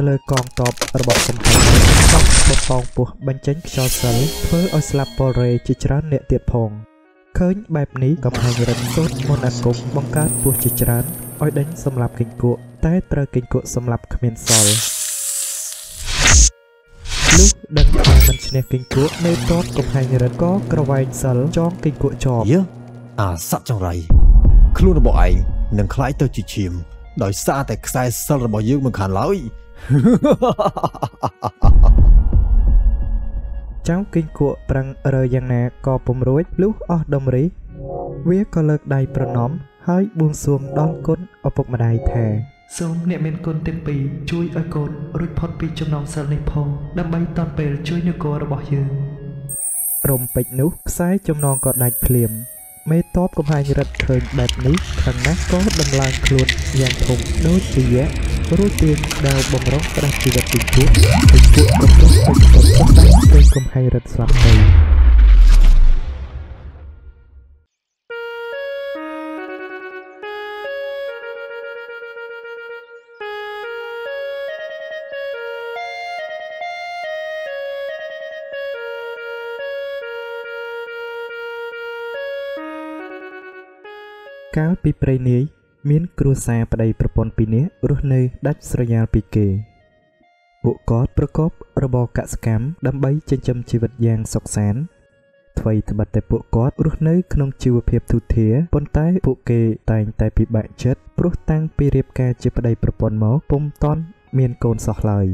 tới lời còn tọp ở bọc sầm hành xong một phòng buộc bánh chánh cho sấy với ở slapore chỉ trán nẹt tiệt phòng khơi bẹp ní cầm hành rắn sốt môn ăn cục băng cát buộc chỉ trán oi đánh xâm lạp kinh cụ té tơ kinh cụ xâm lạp khmien sòi lúc đăng thang bánh chanh kinh cụ nơi tọp cầm hành rắn có cờ vay sờ chong kinh cụ chòm yeah. À sắp trong rầy khlu nó bỏ ảnh nâng khái tơ chỉ chìm đòi xa tại sai sơ là bỏ dương mình khả lối. Cháu kinh của prang rơ giang nè có bùm rối lúc ở đông rí vía có lực đầy prang nóm hơi buông xuồng đón côn ở bục mà đầy thề sớm nẹ men côn tên pì chui ở côn rút phót pì trong nòng sơ lên phong đâm bay toàn bề chui nước cô là bỏ dương rồng bạch nút sai trong nòng có đầy phềm mấy top của hai người thường đẹp ní thằng nát có đâm lan luôn dàn thùng đối với giá rối tiền đào bồng rốt đang chỉ gặp tình chúa bồng rốt bồng rốt bồng rốt cây cùng hai người sạc đầy cáo bị prey ní miến cua xa và đầy propon pin né rút nơi đắt srayal pike bộ có prokop robo cạ scam đâm bay trên châm chi vật giang sọc sán thầy thập bạch tại bộ có rút nơi không chịu hiệp thu thế pon tái bộ kề tại bị bại chết rút tăng pi riệp ca chi và đầy propon máu pom ton miền cồn sọc lời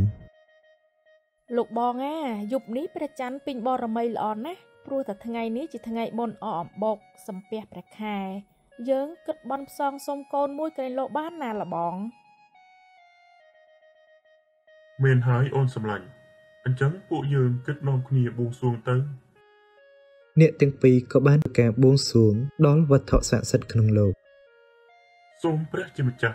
lục bong á dục ní bạch chán pin bò rầm mây lòn á prua thật thằng ngày ní chỉ thằng ngày bồn ọm bọc sầm pè bạch khai dướng cất bom song sông côn mũi cây lộ bán nà là bóng men hái ôn sầm lạnh anh trắng bộ dường cất non khnia buông xuống tới nịa tiếng pì có bán cả buông xuống đó vật thọ sản sật khung lầu sông prech chim chặt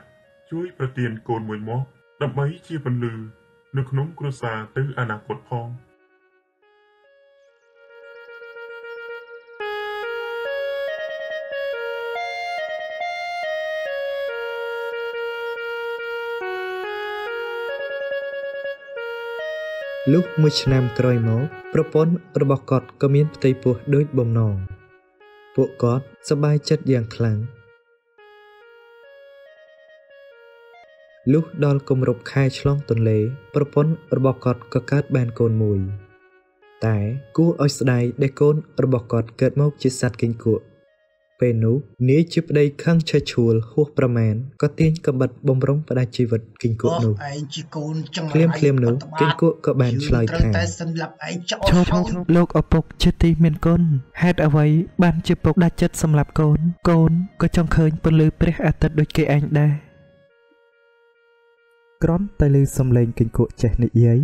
chuối bờ tiền côn mùi mó đập mấy chia phần lừ nước nóng cua xa tới anacột phong. Lúc một năm cõi máu, propon robot cọt có miếng tây pua đối bồng nòng, bộ cọt sắp bay chất dạng kháng. Lúc đòn cùng rục khai chlong tuần lễ, propon robot cọt có cát bàn cồn mùi. Tại cú ở đây để cồn robot cọt cất máu chỉ sát kinh cụ. Về nú, nếu chụp đây khăng chơi chuột hoặc praman có tiếng cầm bật bom rống và đa chi vật kinh cụ nú. Liêm nú, kinh cụ có bàn lời thẳng. Cho lúc ở bục chết ti miền côn, hết ở vậy ban chụp bục đa chất xâm lạp côn có trong khơi bôn lư preh a tật đôi cây anh đa. Crom tay lư xâm lên kinh cụ trẻ nị giấy,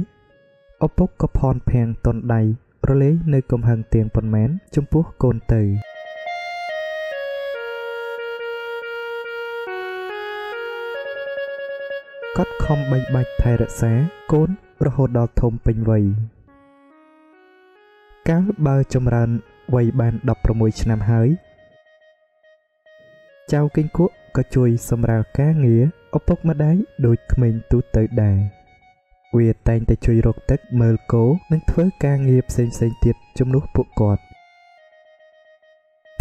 ở bục có phòn phèn tồn đầy, rồi lấy nơi cầm hàng tiền phần mén trong bút côn từ. Cắt không bay bạch thay rạ xá, cốn, rồi hồ đọc thông bình vầy. Cáo bơ châm rần, vầy bàn đọc rồi mùi chân nằm hới. Chào kinh quốc, có chui xâm rào cá nghĩa, ốc bốc mắt đáy, đôi mình tu tới đà. Quyệt tay tay chui rột tất mơ cố, nâng thớ ca nghiệp xanh tiệt trong lúc bộ cọt.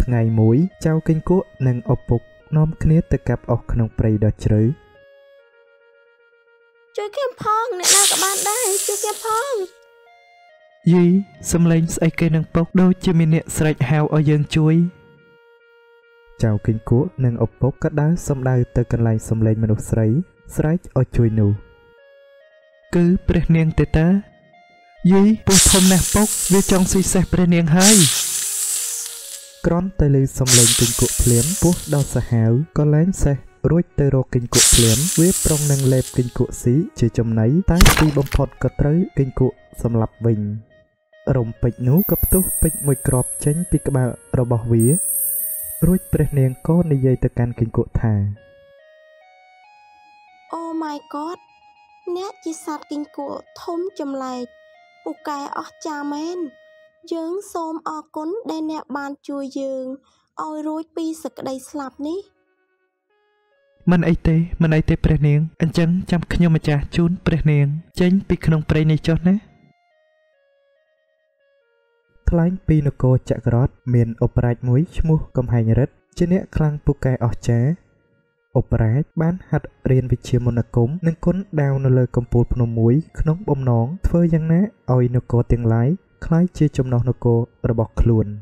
Ngày mũi, chào kinh quốc, nâng ốc bốc, nóm khía tất cạp ốc nông prey đọt chữ. Chưa kiếm phong, nè nào các bạn đây, chưa kiếm phong. Dì, xâm lên xây cây nâng bốc đôi chưa mình nẹ sạch hào ở dân chui. Chào kinh cú, nâng ốc bốc cắt đá xâm đau tới cân lành xâm lên mà nụ sạch ở chui nụ. Cứ bệnh niên tế tế. Dì, bố thông nè bốc, viết trong suy xét bệnh niên hơi. Cron tay lưu xâm lên kinh cú phếm, bố đau xa hào, có lánh xe. Rút tơ rô kinh cụ phếm, viết trong năng lẹp kinh cụ xí, chỉ trong nấy, tái đi bông phọt có tới kinh cụ xâm lập bình. Rồng bạch nú cấp túc bạch mùi crop tránh bị các bạn rồi bỏ vía. Rút bệnh niên có nì dây tờ can kinh cụ thà. Oh my god, nét chi sát kinh cụ thông chầm lại, ủ kè ọc cha men. Dướng xôm ọc cún đê nẹ bàn chùi dường, ôi rút bi sực đầy slap ní. Mình ấy tế, mình ấy tế bệnh niên. Anh chẳng chăm khăn mà chá chún bệnh niên. Chánh bị khăn bệnh này chốt ná. Khánh bị nụ cô chạy gót miền ổ bạch mũi chmú cầm hành rứt. Trên nẹ khăn bù kè ổ chá. Ổ bạch bán hạt riêng vị trí môn nạ cúm. Nên cốn đào nụ lời cầm bụt nụ mũi khăn bông nón. Phơ giang ná ôi nụ cô tiếng lái. Khánh chia chôm nọ nụ cô rồi bọc luôn.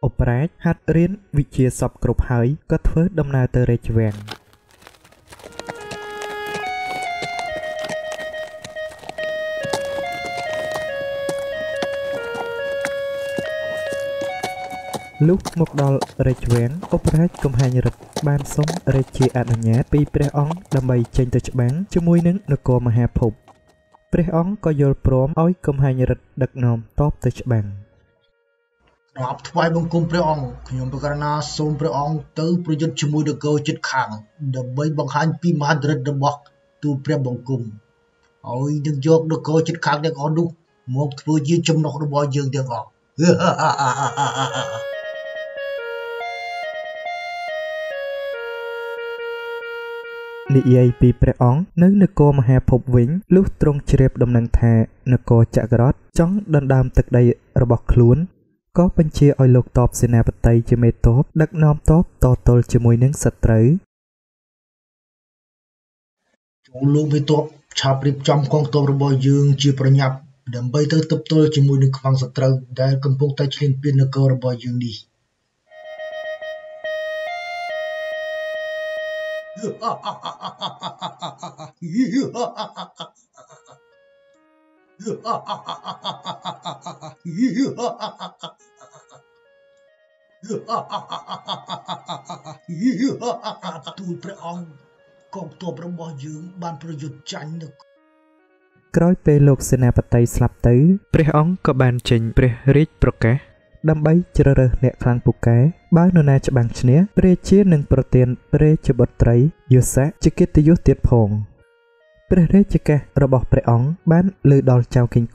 Ổ bạch hạt riêng vị trí sọc cụp hỡi. Có thơ đâm nà tờ rê chvàng. Lúc một đòn rạch vén, Oprah cùng hai nhật ban sống rạch chìa ảnh nhá bị Pre Ong đâm bày trên tờ bán cho mùi nâng nâng cô mà hạ phục. Pre Ong có dồn próm ôi cùng hai nhật đặc nồm top tờ bán. Rạp thai bằng cùng Pre Ong, nhóm bà gana xôn Pre Ong tư bà dân cho mùi nâng cô chất khẳng đâm bày bằng hành bì mà hành rạch đâm bọc tu Pre Bằng Cùng. Ôi nâng dọc nâng cô chất khẳng nâng ổn đúc, một thua dư châm nọc nâng bò dương nâng ổn. Nhi yai bị Pre Ong nâng nực cô mà hạ phục vĩnh lúc trông chếp đồng năng thà nực cô chạc rót chóng đàn đàm tực đầy rồi bọc luôn. Có bên chia oi lột tọp xe nà bật tay cho mê tốp đặc nóm tốp tò tôl cho mùi nâng sạch trấy. Chúng luôn với tốp chạp rịp chăm con tốp rồi bò dương chìa bà nhập đầm bây tới tấp tôl cho mùi nâng khăn sạch trấy đã cầm bốc tay trên biên nực cô rồi bò dương đi.ក្រោយ ពេល លោក សេនាបតី ស្លាប់ ទៅ ព្រះ អង្គ ក៏ បាន ចេញ ព្រះ រាជ ប្រកាស ដើម្បី ជ្រើសរើស អ្នក ខ្លាំង ពូកែ Báo nô na cho bằng chân nhé, pre chia nâng protein pre cho bột trái, dưa sả, chỉ kết tới dưa tiệt phong. Pre re chỉ cả robot Pre Ong bán lừa đòn cháu kinh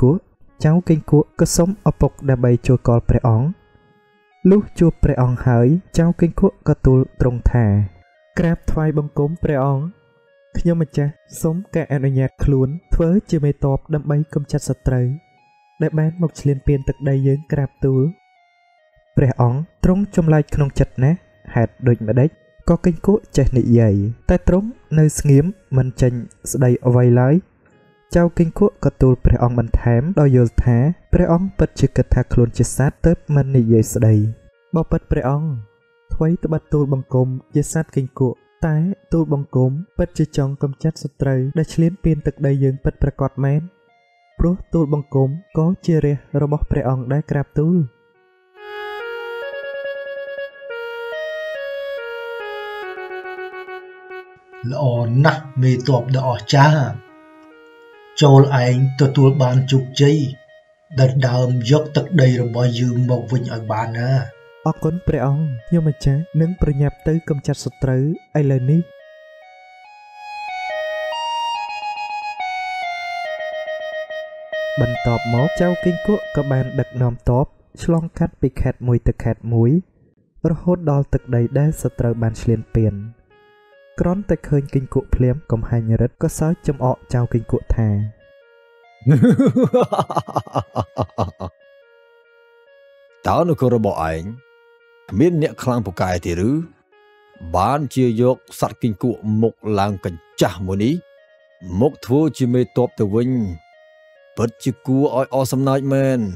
cua có sống ở bọc đã bay chua cò Pre Ong. Lúc chua Pre Ong hỡi, cháu kinh cua có tu trồng thả. Crab thoi bông cốm Pre Ong. Nhưng mà cha sống cả anh ở nhà khốn, thớ chưa mê tọp đâm bay cầm chặt sạt trời. Đại bán một liên pin tật đầy dướng crab tu. Pre Ong trống trong lai khung chật né hạt đôi mà đấy có kinh cũ chạy nị dày tay trống nơi nghiếm mình chành đầy vay lái trao kinh cũ có tu Pre Ong mình thám đôi dồi thá Pre Ong bật chữ kịch thạc luôn chữ sát tớp mình nị dày đầy bao bật Pre Ong thấy tớ bật tu bằng cồm chữ sát kinh cũ tái tu bằng cồm bật chữ chồng cầm chặt sợi trời đã liên pin tật đầy dường bật Pre Cọt men pro tu bằng cồm có chia rẽ robot Pre Ong đã grab tu. Lỡ nát mê tọp đã ở cha Chôl anh tớ tuôn bàn chục cháy Đợt đàm giấc tật đầy rồi bỏ dương mộc vinh ở bàn à. Ở con Pre Ong nhưng mà chá nâng bởi nhạp tới cầm chặt sạch trứ ai lời ní. Bần tọp mốt cháu kinh quốc có bàn đặc nòm tọp Shlong khát bị khát mùi tật khát mũi Rồi hốt đo tật đầy đá sạch trứ bàn xuyên tiền Krón tạch hơn kinh cụ phliếm cầm hai nhà đất có sáu châm ọ trao kinh cụ thà. Tao nó cơ bỏ ảnh. Miễn nhẹ khlang bộ cài thì rứ. Bán chia dọc sát kinh cụ một làng cảnh trả mùa ní. Một thua chỉ mê tốp từ vinh. Bất chứ cua oi o xâm nạch mên.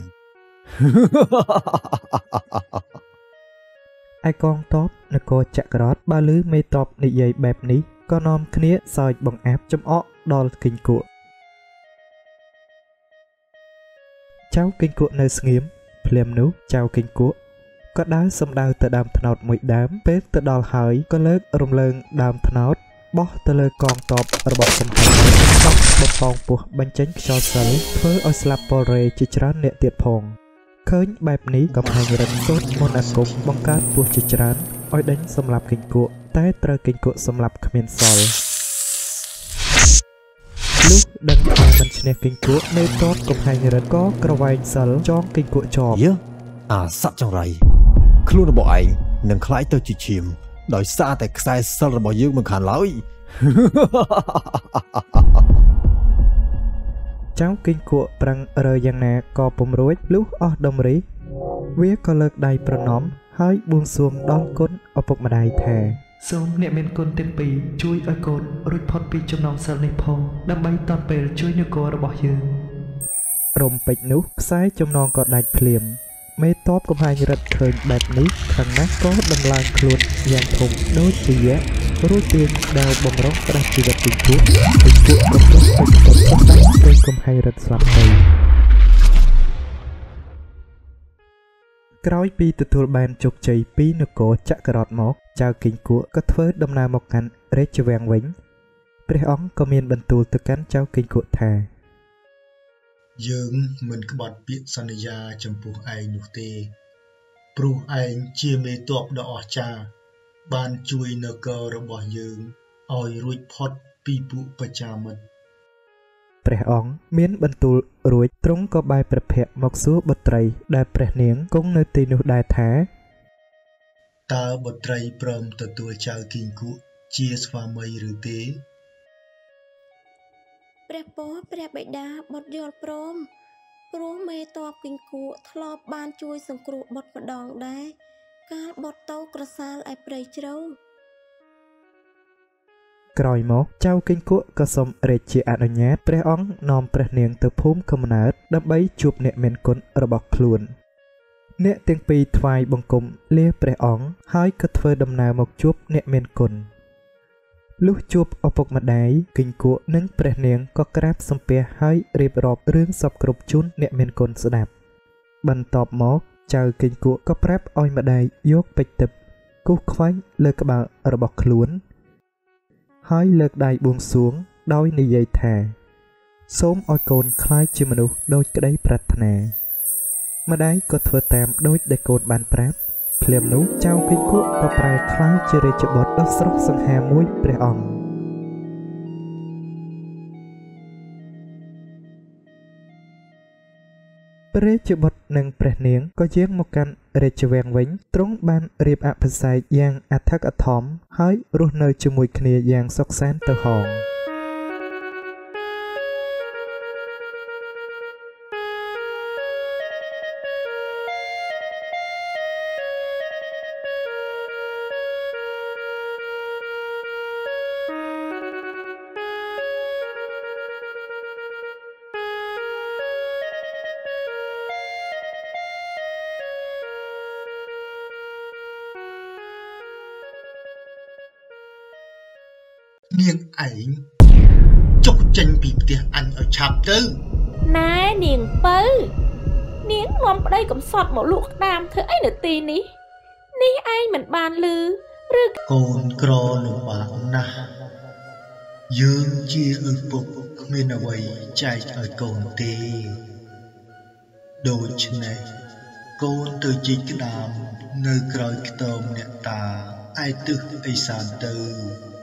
Ai con tốp nè cô chạy rót ba lứ mê tọp nị dày bẹp ní con nôm khía sòi bằng áp chấm ọ đo kinh cụ cháu kinh cụ nơi nghiếm phèm nú cháu kinh cụ có đá xâm đào tờ đàm thọt mũi đám pết tờ đò hỏi có lớp rung lơn đàm thọt bó tờ lơ con tọp ở bọc xâm hại tóc bông phong buộc bánh tránh cho sấy với oi slap pore chỉ chả nẹ tiệt phong khởi bẹp ní cầm hai người sốt môn ăn cục băng cát buộc chỉ chán oi đánh xâm lạp kinh cụ té trơ kinh cụ xâm lạp khmien sòi lúc đánh hai mình chè kinh cụ nơi top cầm hai người có cờ vàng sờ chong kinh cụ chòm à sắt trong rầy khlu nó bỏ ảnh nâng khái tơ chỉ chìm Đói xa tại xa xa là bỏ dương mừng hẳn lối. Cháu kinh của bằng rời giang nè có bùm rối lúc ở đông rí. Vía có lực đầy bằng nóm hơi buông xuống đón côn ở bụng mà đầy thề. Sống niệm bên côn tên bì chui ở côn rút phót bì trong nòng xa lên phố đâm bay toàn bề chui nửa cô đã bỏ dương. Rồng bạch nút xái trong nòng có đầy phìm. Mấy tốt của hai người thường đẹp nít thằng nát có đâm lan luôn dàn thùng đối trị giá rối tiền đào bồng rốt ra chỉ gặp tình thuốc đâm rốt tình thuốc đâm cùng hai rật sạp đầy Krói pi từ thua bàn chục chảy pi nước cổ chạ cà rọt móc chào kính của các thớ đâm na mọc ngắn rết cho vàng vĩnh Prê óng có miền bần tù từ cánh chào kính của thà Dương mình cứ bật biết Sanya chấm phù anh nhục tê, phù anh chia mê tọp đỏ cha, ban chui nơ cơ rồi bỏ dương, oi ruột phật pi phụ bả cha mình. Preh ong miến bần tù ruột trống có bài bật hẹ mọc xúa bật tray đại preh niếng cũng nơi tì nụ đại thá. Ta bật tray prom từ tuổi chào kinh cụ chia xóa mây rư tê. Preh bó preh bạch đá bọt dồn prom Prom mê tọp kinh cụ Thlọp ban chui sừng cụ bọt mật đòn đá Cá bọt tâu cờ xa lại prey trâu Kroi mô, chào kinh cụ có xong rệt chìa ạc đồ nhát Preh ong nòm preh niêng từ phúm khâm nát Đâm bấy chụp nẹ mẹn côn ở bọc luôn Nẹ tiếng pi thoai bông cùng lia preh ong Hói cơ thơ đâm nào mọc chụp nẹ mẹn côn Lúc chụp ở bọc mặt đáy, kinh của nâng bệnh niên có krab xong phía hơi riêng rộp rương sọc cục chún nẹ mên côn sơ đạp. Bần tọp mốt, chào kinh của có krab ôi mặt đáy dốt bạch tập, cú khoanh lơ các bạn ở bọc luốn. Hơi lợt đáy buông xuống, đôi nì dây thà. Xóm ôi côn khai chư manu đôi cái đáy bạch thà nè. Mặt đáy có thừa tạm đôi đáy côn bàn prab. Liềm nú trao kinh quốc và bài khai chơi để chụp bọt đất sốc sang hà mũi để ỏng. Để chụp bọt nâng bẻ niếng có giếng một cạnh để chụp vẹn vĩnh trốn ban riêng ạ bật xài giang ạ thác ạ thóm hói rút nơi chụp mùi khnia giang sốc sáng tờ hòn. Niên ảnh chọc chanh bìm tía anh ở chạp tư Nè niên bơ Niên ngon ở đây cũng sọt một lũ đàm thứ ấy nữa tì ní Ní ai mình bàn lư Côn cro nụ bảng nà Dương chia ư phục Mình ở quầy chạy ở cồn tì Đồ chân này Côn từ chích cái đàm Nơi cõi cái tôm nẹ ta Ai tức ấy sàn tư